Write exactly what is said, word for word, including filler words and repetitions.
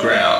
Ground.